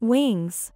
Wings.